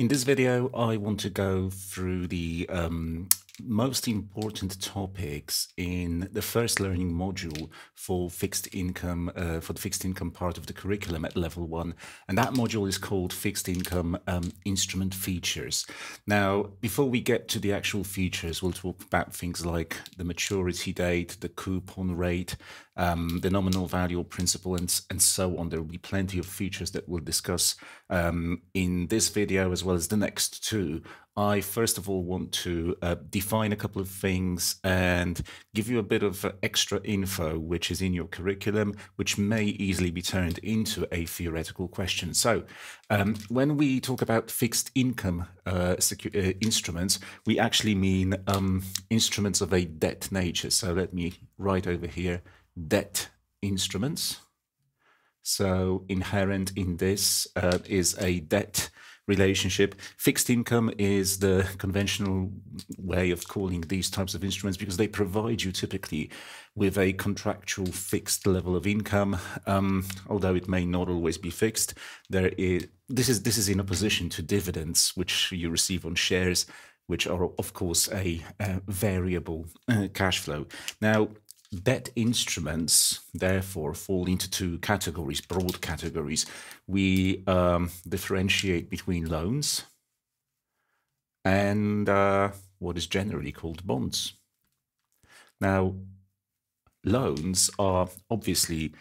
In this video, I want to go through the most important topics in the first learning module for fixed income, for the fixed income part of the curriculum at level 1. And that module is called Fixed Income Instrument Features. Now, before we get to the actual features, we'll talk about things like the maturity date, the coupon rate, the nominal value principle, and so on. There will be plenty of features that we'll discuss in this video as well as the next two. I first of all want to define a couple of things and give you a bit of extra info which is in your curriculum, which may easily be turned into a theoretical question. So when we talk about fixed income instruments, we actually mean instruments of a debt nature. So let me write over here, debt instruments. So inherent in this is a debt relationship. Fixed income is the conventional way of calling these types of instruments because they provide you typically with a contractual fixed level of income, although it may not always be fixed. This is in opposition to dividends, which you receive on shares, which are of course a variable cash flow. Now, debt instruments, therefore, fall into two categories, broad categories. We differentiate between loans and what is generally called bonds. Now, loans are obviously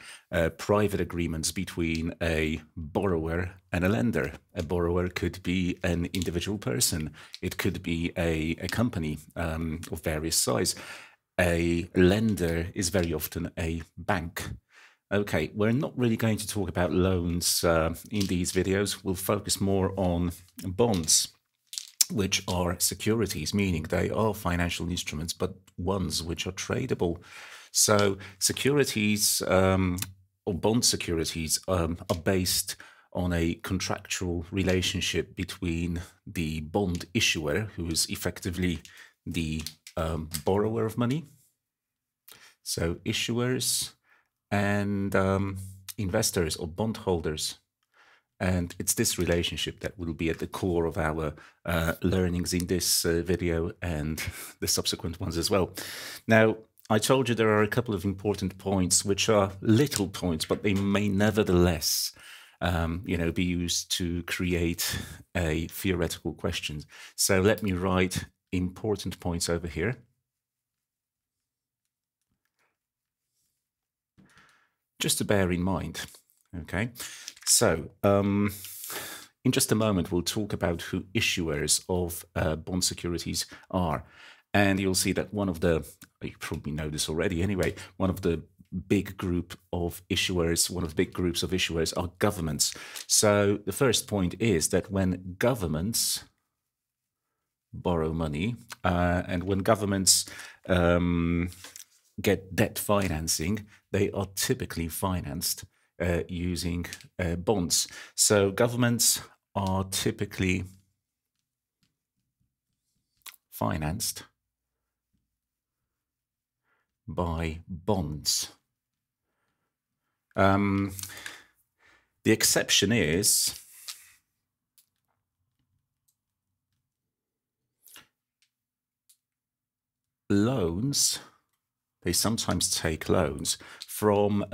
private agreements between a borrower and a lender. A borrower could be an individual person. It could be a company of various size. A lender is very often a bank. Okay, we're not really going to talk about loans in these videos. We'll focus more on bonds, which are securities, meaning they are financial instruments, but ones which are tradable. So securities or bond securities are based on a contractual relationship between the bond issuer, who is effectively the borrower of money, so issuers, and investors or bondholders. And it's this relationship that will be at the core of our learnings in this video and the subsequent ones as well. Now, I told you there are a couple of important points, which are little points, but they may nevertheless be used to create a theoretical question. So let me write important points over here. Just to bear in mind, okay? So, in just a moment, we'll talk about who issuers of bond securities are. And you'll see that one of the, you probably know this already anyway, one of the big group of issuers, one of the big groups of issuers are governments. So the first point is that when governments borrow money, and when governments get debt financing, they are typically financed using bonds. So governments are typically financed by bonds. The exception is loans. They sometimes take loans from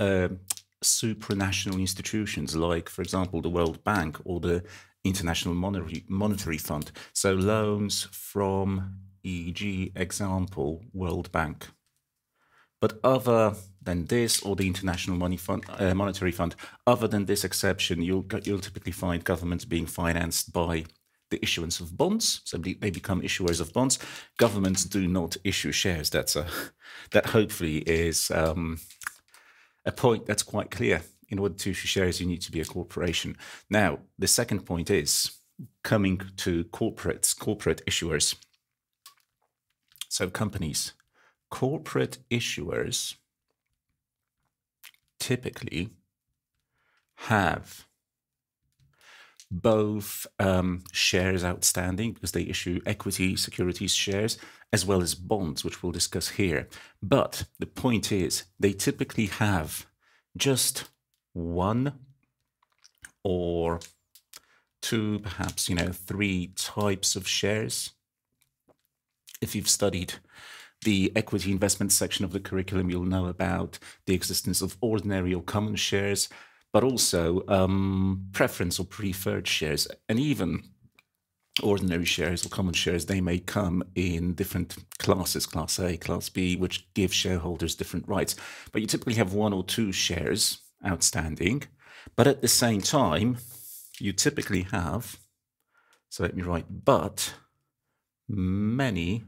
supranational institutions like, for example, the World Bank or the International Monetary Fund. So loans from, e.g., example, World Bank. But other than this, or the International Monetary Fund, other than this exception, you'll typically find governments being financed by the issuance of bonds, so they become issuers of bonds. Governments do not issue shares. That hopefully is a point that's quite clear. In order to issue shares, you need to be a corporation. Now, the second point is coming to corporate issuers. So companies, corporate issuers typically have both shares outstanding, because they issue equity, securities, shares, as well as bonds, which we'll discuss here. But the point is, they typically have just one or two, perhaps, three types of shares. If you've studied the equity investment section of the curriculum, you'll know about the existence of ordinary or common shares, but also preference or preferred shares, and even ordinary shares or common shares, they may come in different classes, class A, class B, which give shareholders different rights. But you typically have one or two shares outstanding. But at the same time, you typically have, so let me write, but many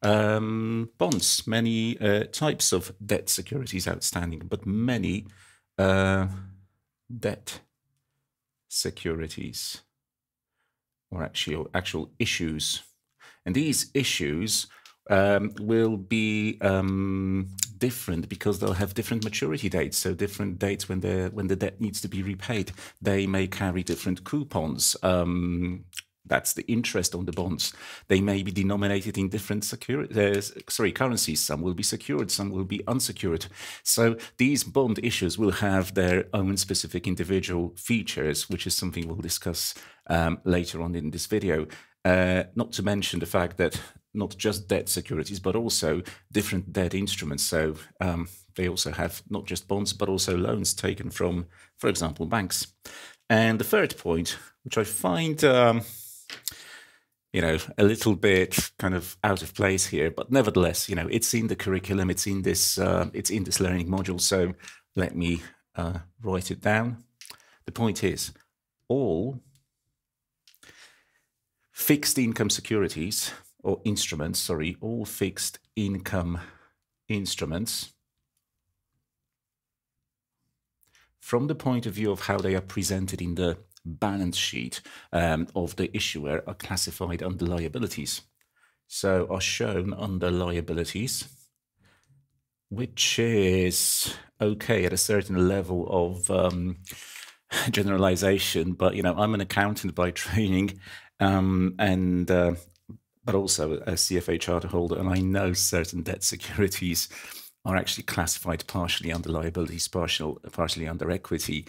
bonds, many types of debt securities outstanding, but many debt securities. Or actual issues. And these issues will be different because they'll have different maturity dates, so different dates when the debt needs to be repaid. They may carry different coupons. That's the interest on the bonds. They may be denominated in different currencies. Some will be secured, some will be unsecured. So these bond issues will have their own specific individual features, which is something we'll discuss later on in this video. Not to mention the fact that not just debt securities, but also different debt instruments. So they also have not just bonds, but also loans taken from, for example, banks. And the third point, which I find a little bit kind of out of place here, but nevertheless, it's in the curriculum, it's in this learning module. So let me write it down. The point is, all fixed income securities or instruments, all fixed income instruments, from the point of view of how they are presented in the balance sheet of the issuer, are classified under liabilities. So are shown under liabilities, which is okay at a certain level of generalization. But, I'm an accountant by training, but also a CFA charter holder, and I know certain debt securities are actually classified partially under liabilities, partially under equity.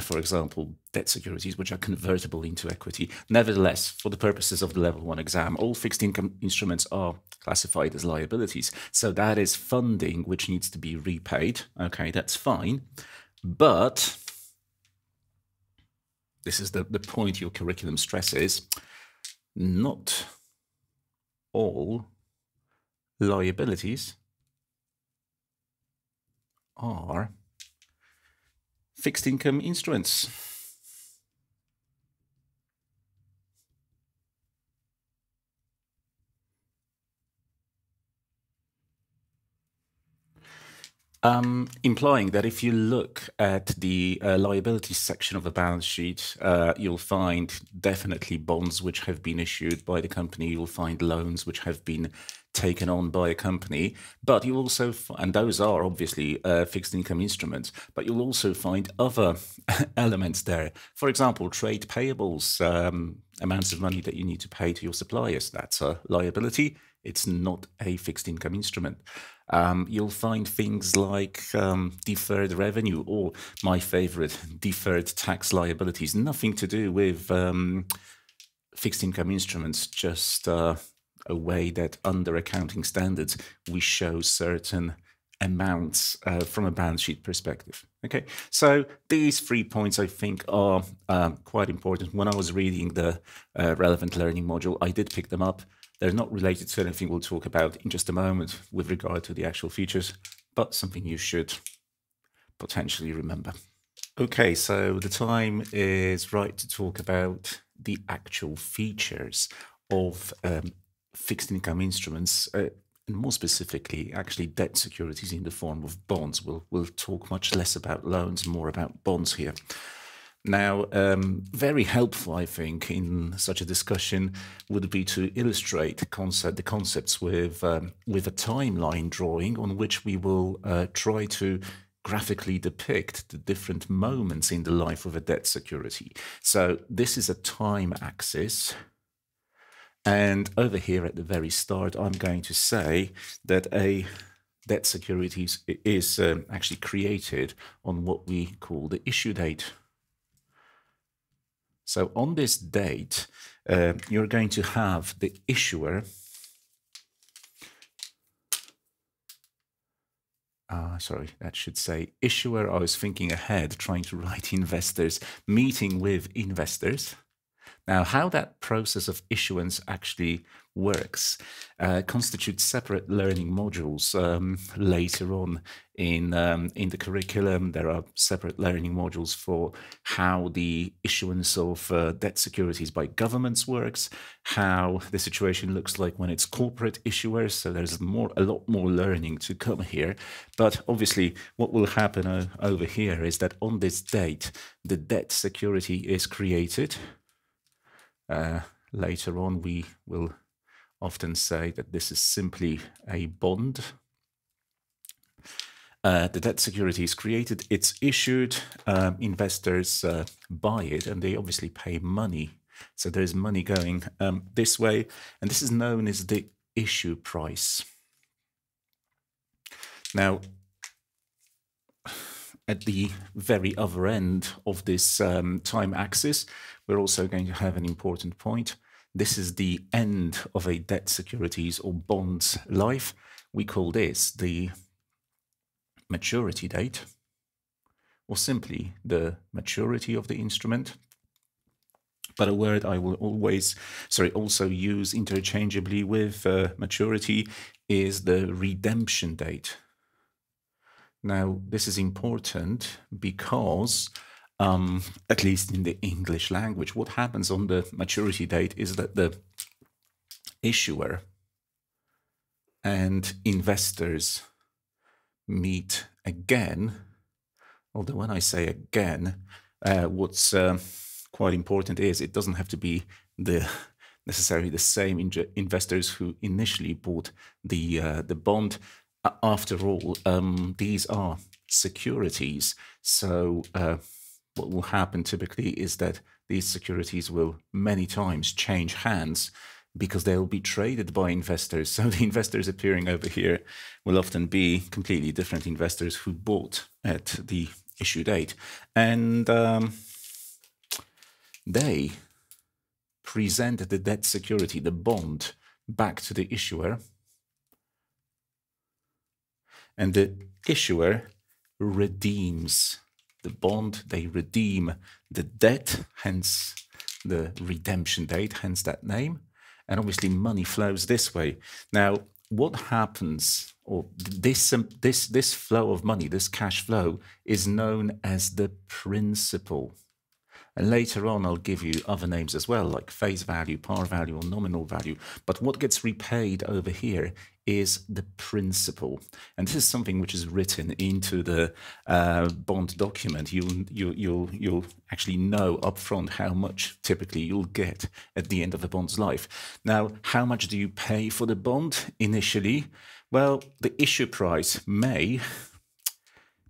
For example, debt securities, which are convertible into equity. Nevertheless, for the purposes of the level 1 exam, all fixed income instruments are classified as liabilities. So that is funding which needs to be repaid. Okay, that's fine. But this is the point your curriculum stresses, not all liabilities are fixed income instruments. Implying that if you look at the liabilities section of the balance sheet, you'll find definitely bonds which have been issued by the company. You'll find loans which have been taken on by a company, but you also, and those are obviously fixed income instruments, but you'll also find other elements there. For example, trade payables, amounts of money that you need to pay to your suppliers. That's a liability. It's not a fixed income instrument. You'll find things like deferred revenue, or my favorite, deferred tax liabilities. Nothing to do with fixed income instruments, just a way that under accounting standards we show certain amounts from a balance sheet perspective. Okay, so these 3 points I think are quite important. When I was reading the relevant learning module, I did pick them up. They're not related to anything we'll talk about in just a moment with regard to the actual features, but something you should potentially remember. Okay, so the time is right to talk about the actual features of fixed income instruments, and more specifically, actually debt securities in the form of bonds. We'll talk much less about loans, more about bonds here. Now, very helpful, I think, in such a discussion would be to illustrate the concepts with a timeline drawing on which we will try to graphically depict the different moments in the life of a debt security. So this is a time axis. And over here at the very start, I'm going to say that a debt security is actually created on what we call the issue date. So on this date, you're going to have the issuer. Sorry, that should say issuer. I was thinking ahead, trying to write investors, meeting with investors. Now, how that process of issuance actually works constitutes separate learning modules later on in the curriculum. There are separate learning modules for how the issuance of debt securities by governments works, how the situation looks like when it's corporate issuers. So there's a lot more learning to come here. But obviously, what will happen over here is that on this date, the debt security is created. Later on, we will often say that this is simply a bond. The debt security is created, it's issued, investors buy it, and they obviously pay money. So there's money going this way, and this is known as the issue price. Now, at the very other end of this time axis, we're also going to have an important point. This is the end of a debt securities or bond's life. We call this the maturity date, or simply the maturity of the instrument. But a word I will also use interchangeably with maturity is the redemption date. Now, this is important because, at least in the English language, what happens on the maturity date is that the issuer and investors meet again. Although when I say again, what's quite important is it doesn't have to be necessarily the same investors who initially bought the bond. After all, these are securities, so what will happen typically is that these securities will many times change hands because they'll be traded by investors. So the investors appearing over here will often be completely different investors who bought at the issue date. And they present the debt security, the bond, back to the issuer. And the issuer redeems the bond, they redeem the debt, hence the redemption date, hence that name. And obviously money flows this way. Now, what happens, or this flow of money, this cash flow, is known as the principal. And later on, I'll give you other names as well, like face value, par value, or nominal value. But what gets repaid over here is the principal. And this is something which is written into the bond document. You'll actually know upfront how much typically you'll get at the end of the bond's life. Now, how much do you pay for the bond initially? Well, the issue price may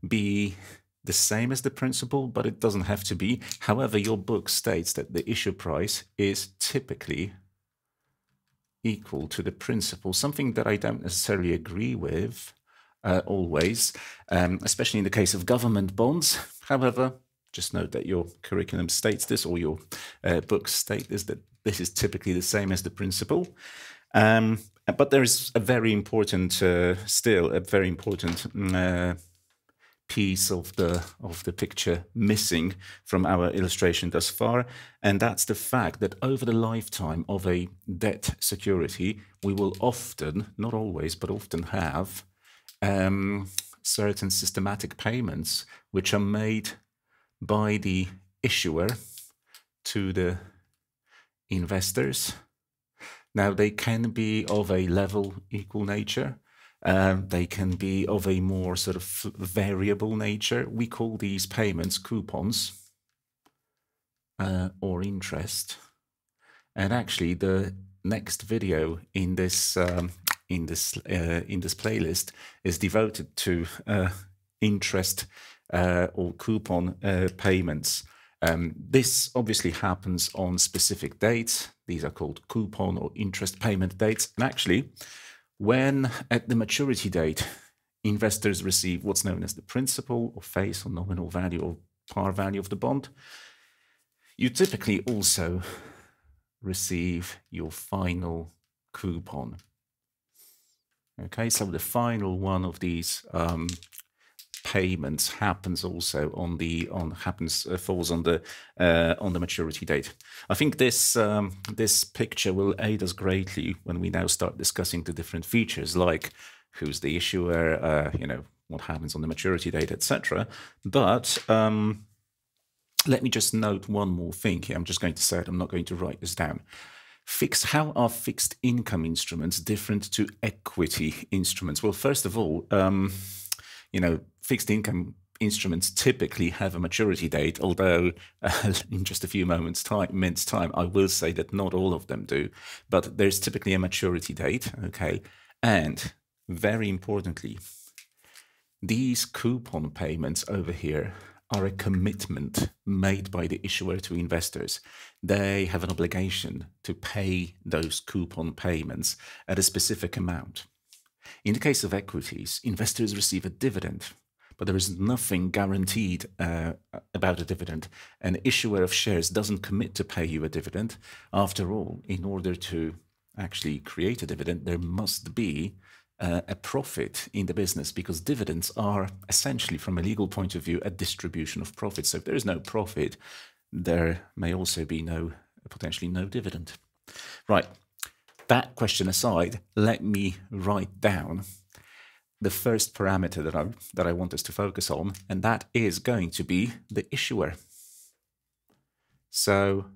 be the same as the principal, but it doesn't have to be. However, your book states that the issue price is typically equal to the principal, something that I don't necessarily agree with always, especially in the case of government bonds. However, just note that your curriculum states this, or your books state this, that this is typically the same as the principal. But there is a very important, piece of the picture missing from our illustration thus far, and that's the fact that over the lifetime of a debt security, we will often, not always, but often have certain systematic payments which are made by the issuer to the investors. Now, they can be of a level equal nature. They can be of a more sort of variable nature. We call these payments coupons or interest. And actually, the next video in this playlist is devoted to interest or coupon payments. This obviously happens on specific dates. These are called coupon or interest payment dates. And actually, when at the maturity date, investors receive what's known as the principal or face or nominal value or par value of the bond, You typically also receive your final coupon. Okay, so the final one of these payments happens also on the falls on the maturity date. I think this this picture will aid us greatly when we now start discussing the different features, like who's the issuer, you know, what happens on the maturity date, etc. But let me just note one more thing here. I'm just going to say it. I'm not going to write this down. How are fixed income instruments different to equity instruments? Well, first of all, you know, fixed income instruments typically have a maturity date, although in just a few moments' time, I will say that not all of them do, but there's typically a maturity date, okay? And very importantly, these coupon payments over here are a commitment made by the issuer to investors. They have an obligation to pay those coupon payments at a specific amount. In the case of equities, investors receive a dividend, but there is nothing guaranteed about a dividend. An issuer of shares doesn't commit to pay you a dividend. After all, in order to actually create a dividend, there must be a profit in the business, because dividends are essentially, from a legal point of view, a distribution of profit. So if there is no profit, there may also be potentially no dividend. Right, that question aside, let me write down the first parameter that I want us to focus on, and that is going to be the issuer. So,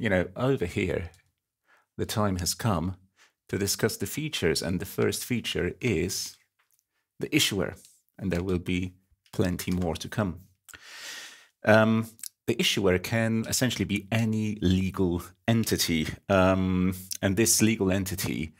you know, over here, the time has come to discuss the features, and the first feature is the issuer, and there will be plenty more to come. The issuer can essentially be any legal entity, and this legal entity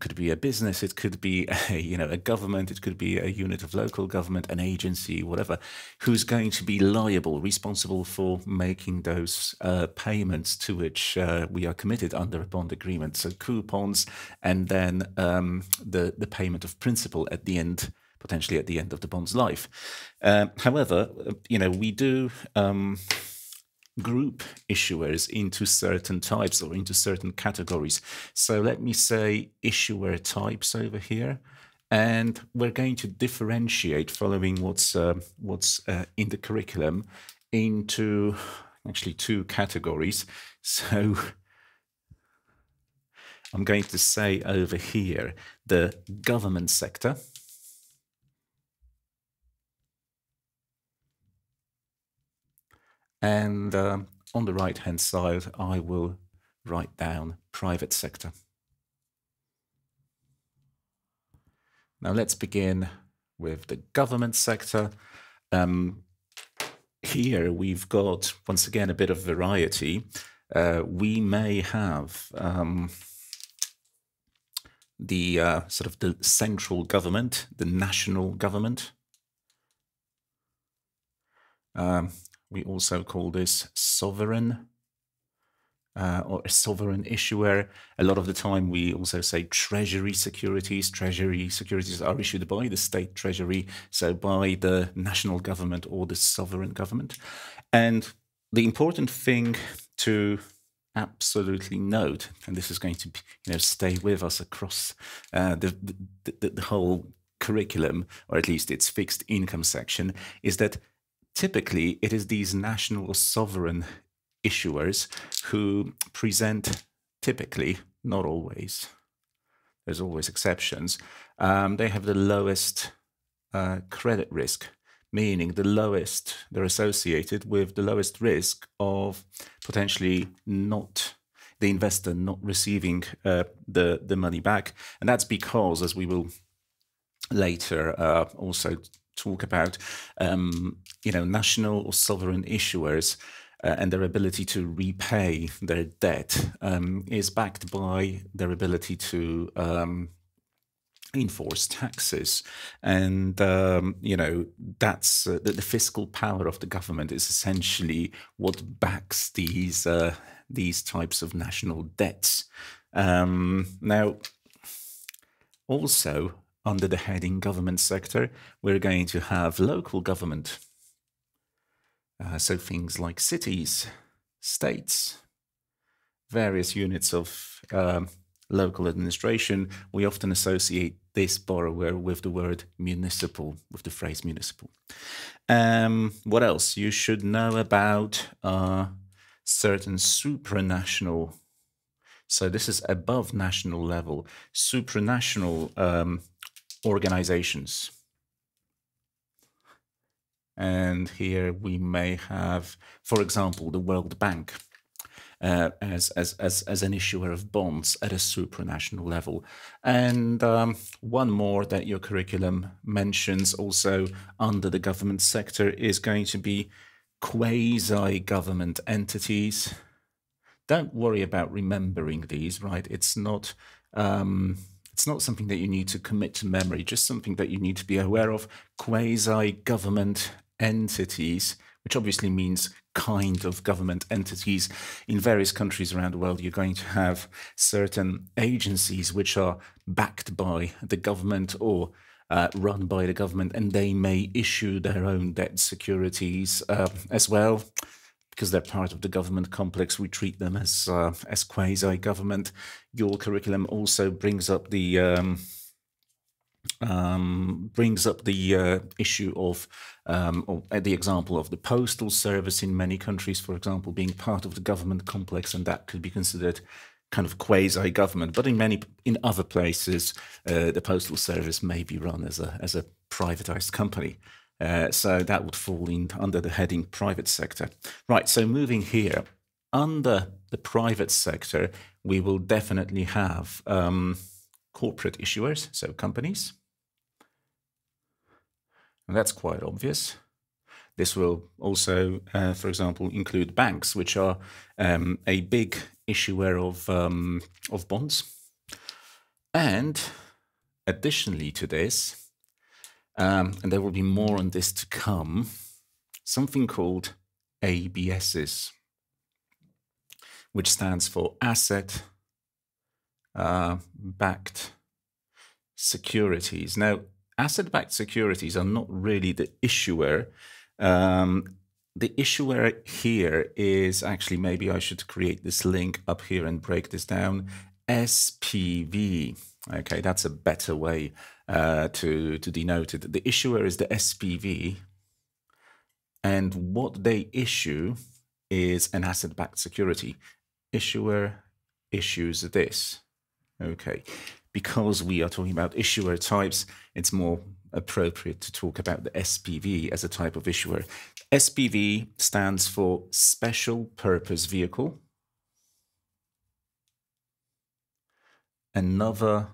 could be a business, it could be a, a government, it could be a unit of local government, an agency, whatever, who's going to be liable, responsible for making those payments to which we are committed under a bond agreement. So coupons, and then the payment of principal at the end, potentially at the end of the bond's life. However, we do group issuers into certain types or into certain categories. So let me say issuer types over here, and we're going to differentiate following what's in the curriculum into actually two categories. So I'm going to say over here the government sector. And on the right-hand side, I will write down private sector. Now let's begin with the government sector. Here we've got, once again, a bit of variety. We may have the sort of the central government, the national government. We also call this sovereign or a sovereign issuer. A lot of the time we also say treasury securities. Treasury securities are issued by the state treasury, so by the national government or the sovereign government. And the important thing to absolutely note, and this is going to stay with us across the whole curriculum, or at least its fixed income section, is that typically, it is these national or sovereign issuers who present, typically, not always, there's always exceptions, they have the lowest credit risk, meaning the lowest, they're associated with the lowest risk of potentially not the investor not receiving the money back. And that's because, as we will later also talk about, national or sovereign issuers and their ability to repay their debt is backed by their ability to enforce taxes. And, that's the fiscal power of the government is essentially what backs these types of national debts. Now, also, under the heading government sector, we're going to have local government. So things like cities, states, various units of local administration. We often associate this borrower with the word municipal, with the phrase municipal. What else? You should know about certain supranational, so this is above national level, supranational organizations. And here we may have, for example, the World Bank as an issuer of bonds at a supranational level. And one more that your curriculum mentions also under the government sector is going to be quasi-government entities. Don't worry about remembering these, right? It's not something that you need to commit to memory, just something that you need to be aware of. Quasi-government entities, which obviously means kind of government entities. In various countries around the world, you're going to have certain agencies which are backed by the government or run by the government, and they may issue their own debt securities as well. Because they're part of the government complex, we treat them as quasi-government. Your curriculum also brings up the issue of or the example of the postal service in many countries, for example, being part of the government complex, and that could be considered kind of quasi-government. But in other places, the postal service may be run as a privatized company. So that would fall in under the heading private sector. Right, so moving here, under the private sector, we will definitely have corporate issuers, so companies. And that's quite obvious. This will also, for example, include banks, which are a big issuer of bonds. And additionally to this, and there will be more on this to come, something called ABSs, which stands for asset backed securities. Now, asset backed securities are not really the issuer. The issuer here is actually, maybe I should create this link up here and break this down, SPV. Okay, that's a better way to denote it. The issuer is the SPV, and what they issue is an asset-backed security. Issuer issues this. Okay, because we are talking about issuer types, it's more appropriate to talk about the SPV as a type of issuer. SPV stands for Special Purpose Vehicle. Another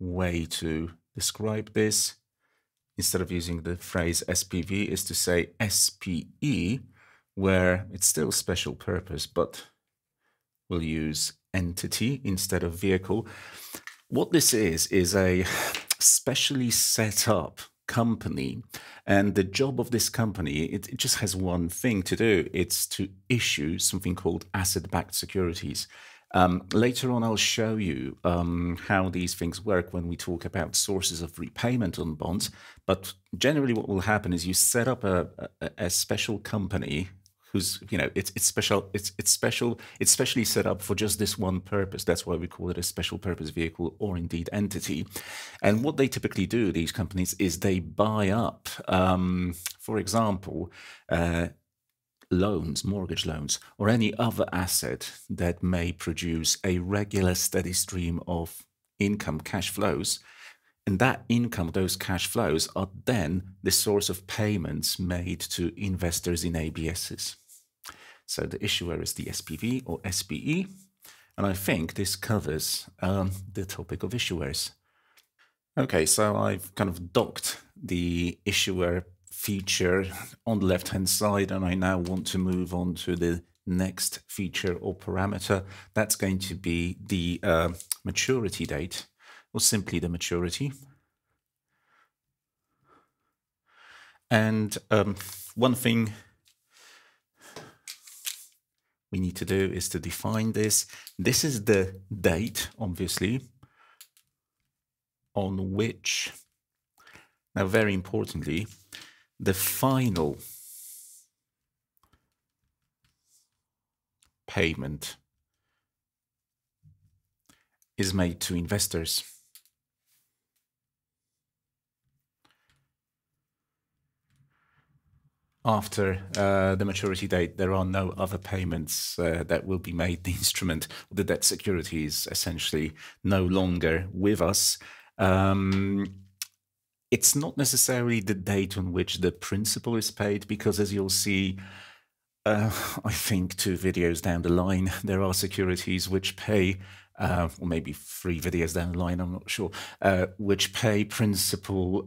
way to describe this, instead of using the phrase SPV, is to say SPE, where it's still special purpose, but we'll use entity instead of vehicle. What this is a specially set up company, and the job of this company, it just has one thing to do. It's to issue something called asset-backed securities. Later on, I'll show you how these things work when we talk about sources of repayment on bonds. But generally, what will happen is you set up a special company who's, you know, it's specially set up for just this one purpose. That's why we call it a special purpose vehicle or indeed entity. And what they typically do, these companies, is they buy up, for example, loans, mortgage loans, or any other asset that may produce a regular steady stream of income, cash flows. And that income, those cash flows, are then the source of payments made to investors in ABSs. So the issuer is the SPV or SPE. And I think this covers the topic of issuers. Okay, so I've kind of docked the issuer feature on the left-hand side, and I now want to move on to the next feature or parameter. That's going to be the maturity date, or simply the maturity. And one thing we need to do is to define this. This is the date, obviously, on which, now very importantly, the final payment is made to investors. After the maturity date, there are no other payments that will be made. The instrument, the debt security, is essentially no longer with us. It's not necessarily the date on which the principal is paid, because as you'll see, I think 2 videos down the line, there are securities which pay, or maybe 3 videos down the line, I'm not sure, which pay principal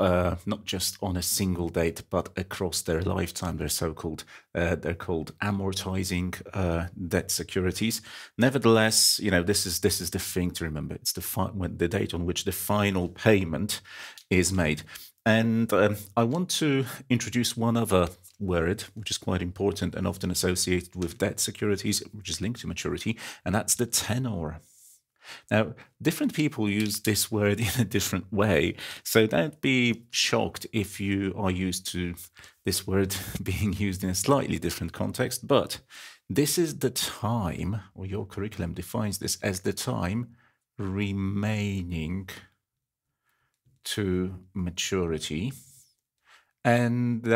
not just on a single date, but across their lifetime. They're so-called, they're called amortizing debt securities. Nevertheless, you know, this is the thing to remember. It's the date on which the final payment is made. And I want to introduce one other word, which is quite important and often associated with debt securities, which is linked to maturity, and that's the tenor. Now, different people use this word in a different way, so don't be shocked if you are used to this word being used in a slightly different context, but this is the time, or your curriculum defines this as the time remaining to maturity, and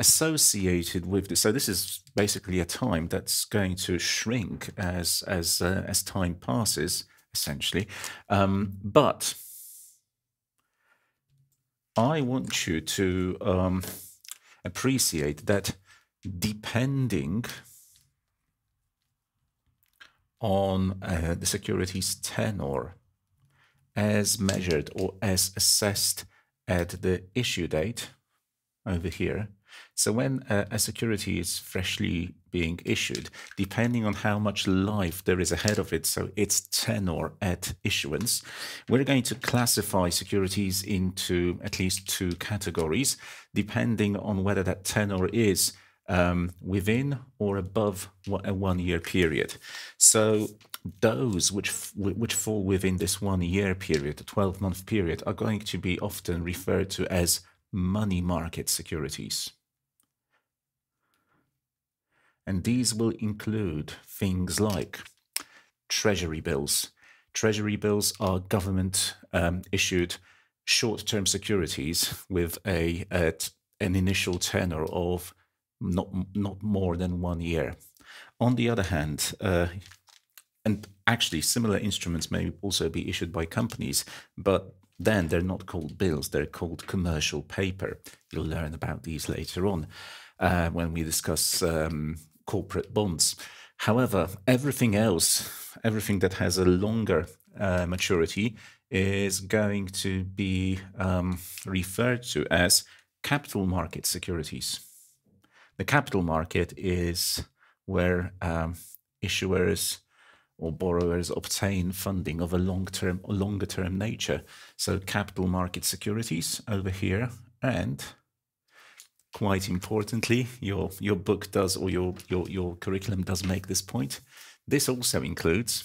associated with this. So this is basically a time that's going to shrink as time passes, essentially. But I want you to appreciate that depending on the security's tenor, as measured or as assessed at the issue date over here. So when a security is freshly being issued, depending on how much life there is ahead of it, so its tenor at issuance, we're going to classify securities into at least 2 categories, depending on whether that tenor is within or above a 1-year period. So those which fall within this 1-year period, the 12-month period, are going to be often referred to as money market securities. And these will include things like treasury bills. Treasury bills are government issued short-term securities with an initial tenor of not more than 1 year. On the other hand, and actually similar instruments may also be issued by companies, but then they're not called bills, they're called commercial paper. You'll learn about these later on when we discuss corporate bonds. However, everything else, everything that has a longer maturity is going to be referred to as capital market securities. The capital market is where issuers or borrowers obtain funding of a long-term or longer-term nature. So capital market securities over here, and quite importantly, your book does, or your curriculum does make this point. This also includes,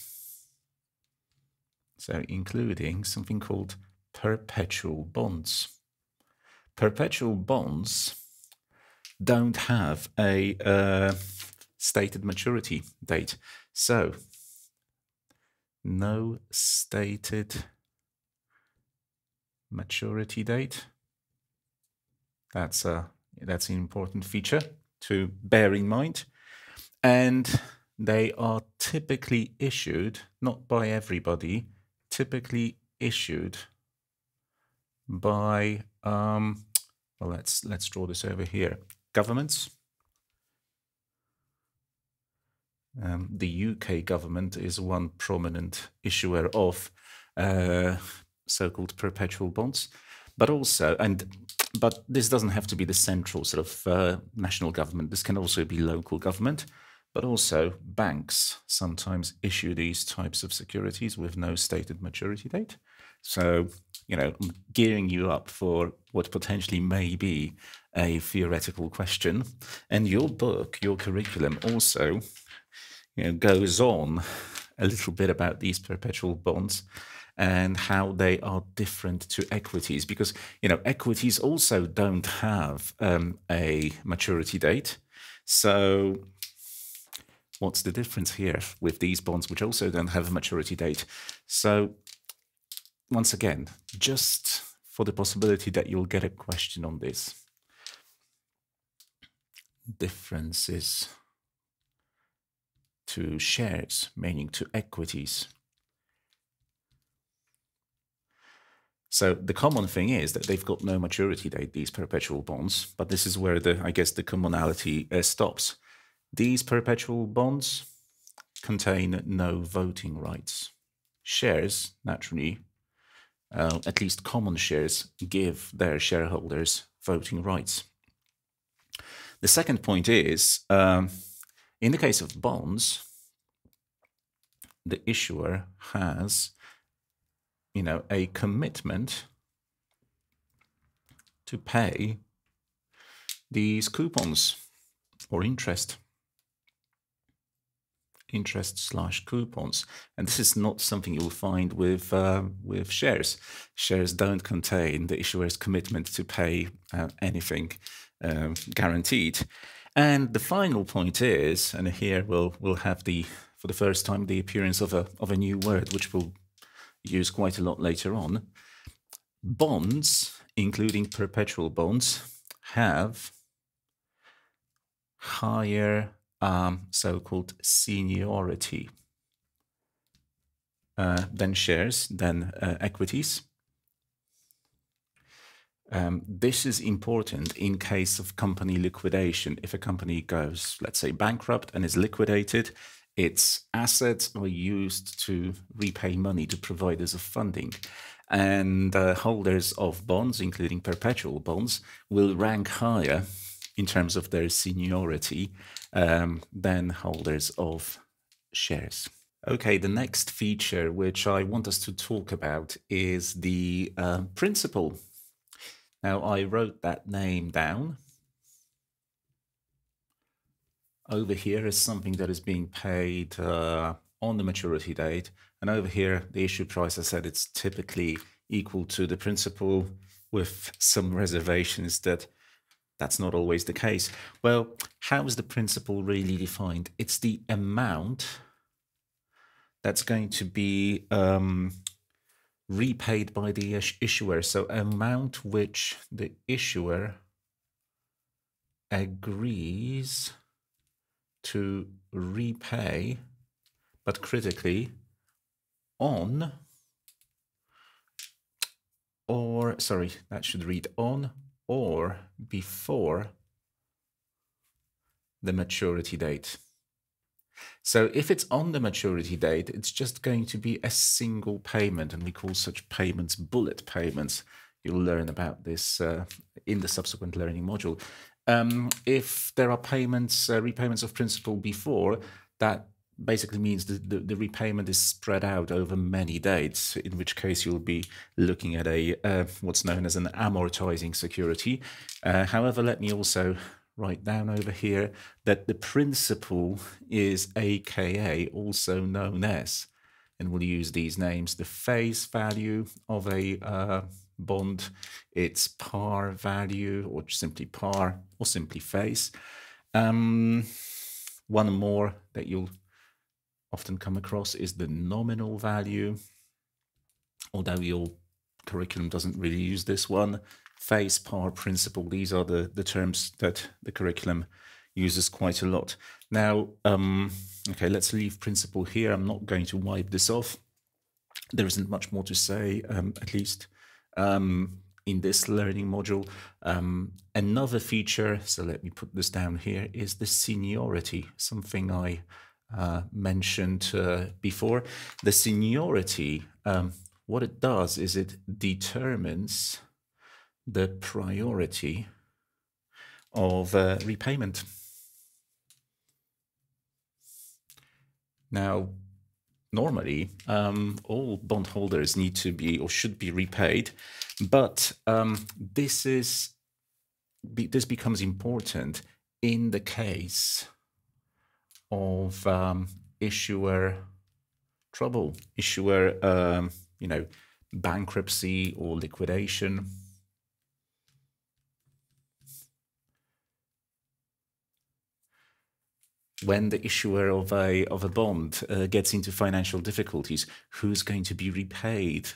so including something called perpetual bonds. Perpetual bonds don't have a stated maturity date. So no stated maturity date. That's an important feature to bear in mind. And they are typically issued, not by everybody, typically issued by, well, let's draw this over here. Governments. The UK government is one prominent issuer of so-called perpetual bonds, but also, but this doesn't have to be the central sort of national government. This can also be local government, but also banks sometimes issue these types of securities with no stated maturity date. So, you know, I'm gearing you up for what potentially may be a theoretical question. And your book, your curriculum also, you know, goes on a little bit about these perpetual bonds and how they are different to equities, because, you know, equities also don't have a maturity date. So What's the difference here with these bonds, which also don't have a maturity date? So once again, just for the possibility that you'll get a question on this. Differences to shares, meaning to equities. So the common thing is that they've got no maturity date, these perpetual bonds, but this is where the, I guess, the commonality stops. These perpetual bonds contain no voting rights. Shares, naturally, at least common shares, give their shareholders voting rights. The second point is, in the case of bonds, the issuer has, you know, a commitment to pay these coupons or interest/coupons, and this is not something you'll find with shares. Shares don't contain the issuer's commitment to pay anything guaranteed. And the final point is, and here we'll have the, for the first time, the appearance of a new word, which we'll use quite a lot later on. Bonds, including perpetual bonds, have higher so-called seniority than shares, than equities. This is important in case of company liquidation. If a company goes, let's say, bankrupt and is liquidated, its assets are used to repay money to providers of funding. And holders of bonds, including perpetual bonds, will rank higher in terms of their seniority than holders of shares. Okay, the next feature which I want us to talk about is the principal. Now, I wrote that name down. Over here is something that is being paid on the maturity date. And over here, the issue price, I said it's typically equal to the principal with some reservations that that's not always the case. Well, how is the principal really defined? It's the amount that's going to be repaid by the issuer. So amount which the issuer agrees to repay, but critically on, or, sorry, that should read on or before the maturity date. So if it's on the maturity date, it's just going to be a single payment, and we call such payments bullet payments. You'll learn about this in the subsequent learning module. If there are payments, repayments of principal before, that basically means the repayment is spread out over many dates, in which case you'll be looking at a what's known as an amortizing security. However, let me also write down over here that the principal is AKA, also known as, and we'll use these names, the face value of a bond, its par value, or simply par, or simply face. One more that you'll often come across is the nominal value, although your curriculum doesn't really use this one. Face, par, principal, these are the terms that the curriculum uses quite a lot. Now, okay, let's leave principal here. I'm not going to wipe this off. There isn't much more to say, at least in this learning module. Another feature, so let me put this down here, is the seniority, something I mentioned before. The seniority, what it does is it determines the priority of repayment. Now, normally, all bondholders need to be or should be repaid, but this becomes important in the case of issuer trouble, issuer, you know, bankruptcy or liquidation. when the issuer of a bond gets into financial difficulties, who's going to be repaid?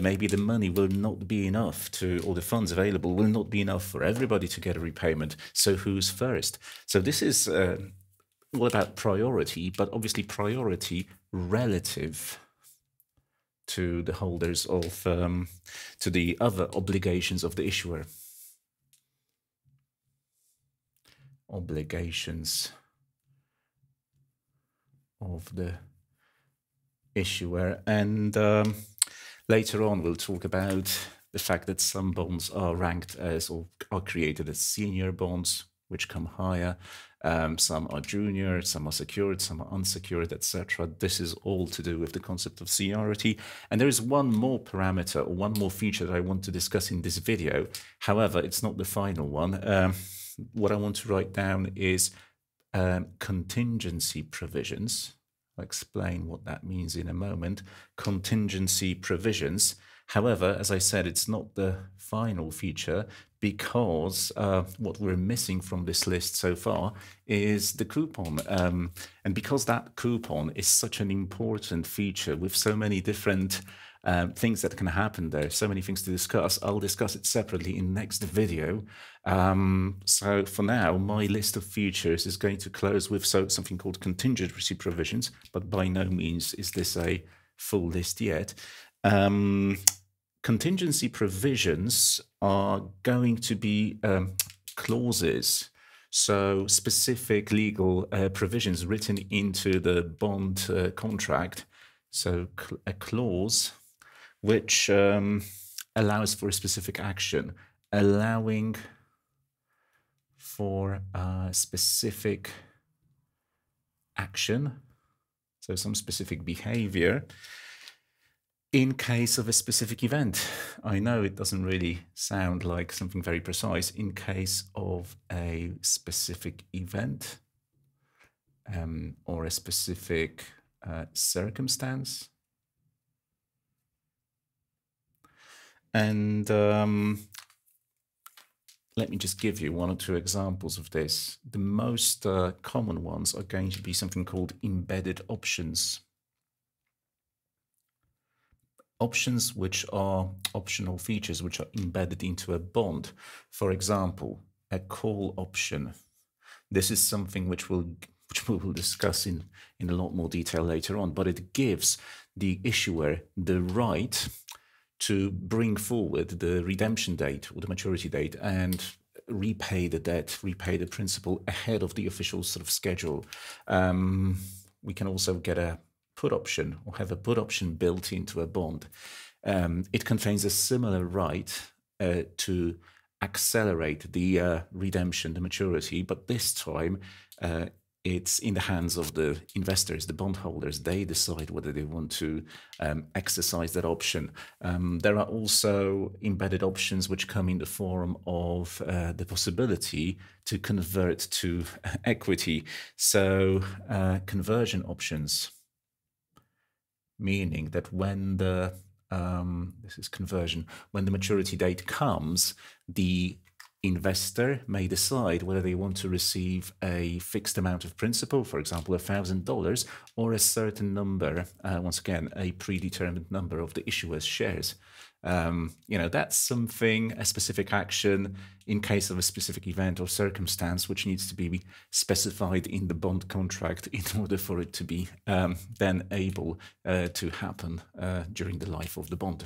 Maybe the money will not be enough to, or the funds available will not be enough for everybody to get a repayment. So who's first? So this is all about priority, but obviously priority relative to the holders of, to the other obligations of the issuer. Obligations of the issuer. And later on, we'll talk about the fact that some bonds are ranked as, or are created as senior bonds, which come higher. Some are junior, some are secured, some are unsecured, etc. This is all to do with the concept of seniority. And there is one more parameter, or one more feature that I want to discuss in this video. However, it's not the final one. What I want to write down is contingency provisions. I'll explain what that means in a moment. Contingency provisions. However, as I said, it's not the final feature, because what we're missing from this list so far is the coupon. And because that coupon is such an important feature with so many different things that can happen there, so many things to discuss, I'll discuss it separately in next video. So for now, my list of features is going to close with something called contingency provisions, but by no means is this a full list yet. Contingency provisions are going to be clauses, so specific legal provisions written into the bond contract. So a clause which allows for a specific action, allowing for a specific action, so some specific behavior, in case of a specific event. I know it doesn't really sound like something very precise. In case of a specific event or a specific circumstance. And let me just give you one or two examples of this. The most common ones are going to be something called embedded options. Options which are optional features which are embedded into a bond. For example, a call option. This is something which we will discuss in a lot more detail later on, but it gives the issuer the right to bring forward the redemption date or the maturity date and repay the debt, repay the principal ahead of the official sort of schedule. We can also get a put option, or have a put option built into a bond. It contains a similar right to accelerate the redemption, the maturity, but this time it's in the hands of the investors, the bondholders. They decide whether they want to exercise that option. There are also embedded options which come in the form of the possibility to convert to equity. So conversion options. Meaning that when the this is conversion, when the maturity date comes, the investor may decide whether they want to receive a fixed amount of principal, for example, $1,000, or a certain number, once again, a predetermined number of the issuer's shares. You know, that's something, a specific action in case of a specific event or circumstance, which needs to be specified in the bond contract in order for it to be then able to happen during the life of the bond.